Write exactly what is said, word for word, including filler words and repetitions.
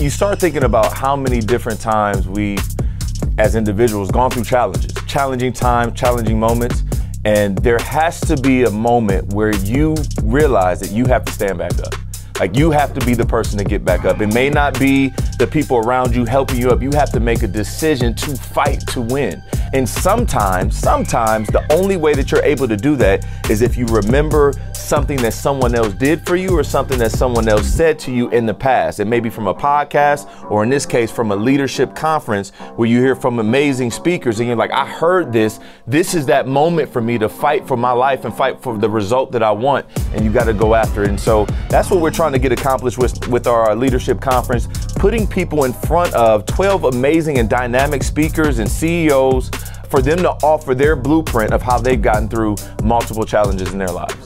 you start thinking about how many different times we, as individuals, gone through challenges, challenging times, challenging moments, and there has to be a moment where you realize that you have to stand back up. Like, you have to be the person to get back up. It may not be the people around you helping you up. You have to make a decision to fight to win. And sometimes, sometimes the only way that you're able to do that is if you remember something that someone else did for you or something that someone else said to you in the past. It may be from a podcast, or in this case, from a leadership conference where you hear from amazing speakers and you're like, I heard this. This is that moment for me to fight for my life and fight for the result that I want. And you got to go after it. And so that's what we're trying to get accomplished with, with our leadership conference, putting people in front of twelve amazing and dynamic speakers and C E Os for them to offer their blueprint of how they've gotten through multiple challenges in their lives.